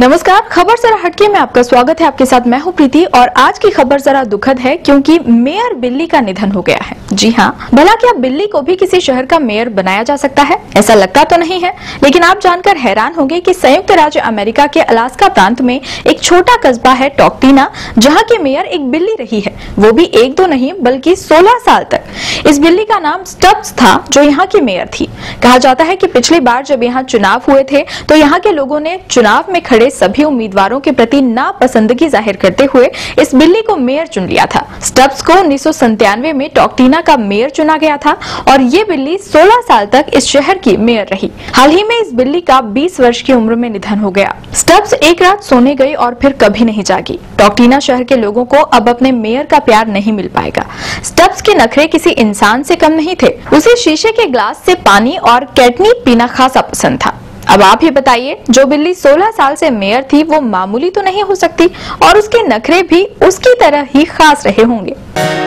नमस्कार, खबर जरा हटके में आपका स्वागत है। आपके साथ मैं हूं प्रीति और आज की खबर जरा दुखद है क्योंकि मेयर बिल्ली का निधन हो गया है। जी हां, भला क्या बिल्ली को भी किसी शहर का मेयर बनाया जा सकता है? ऐसा लगता तो नहीं है, लेकिन आप जानकर हैरान होंगे कि संयुक्त राज्य अमेरिका के अलास्का प्रांत में एक छोटा कस्बा है टॉकटीना, जहाँ की मेयर एक बिल्ली रही है, वो भी एक दो नहीं बल्कि 16 साल तक। इस बिल्ली का नाम स्टब्स था, जो यहाँ की मेयर थी। कहा जाता है कि पिछली बार जब यहाँ चुनाव हुए थे तो यहाँ के लोगों ने चुनाव में खड़े सभी उम्मीदवारों के प्रति नापसंदगी जाहिर करते हुए इस बिल्ली को मेयर चुन लिया था। स्टब्स को 1997 में टॉकटीना का मेयर चुना गया था और ये बिल्ली 16 साल तक इस शहर की मेयर रही। हाल ही में इस बिल्ली का 20 वर्ष की उम्र में निधन हो गया। स्टब्स एक रात सोने गई और फिर कभी नहीं जागी। टॉकटीना शहर के लोगों को अब अपने मेयर का प्यार नहीं मिल पाएगा। स्टब्स के नखरे किसी इंसान से कम नहीं थे। उसे शीशे के ग्लास से पानी और कैटनीप पीना खासा पसंद था। अब आप ही बताइए, जो बिल्ली 16 साल से मेयर थी वो मामूली तो नहीं हो सकती और उसके नखरे भी उसकी तरह ही खास रहे होंगे।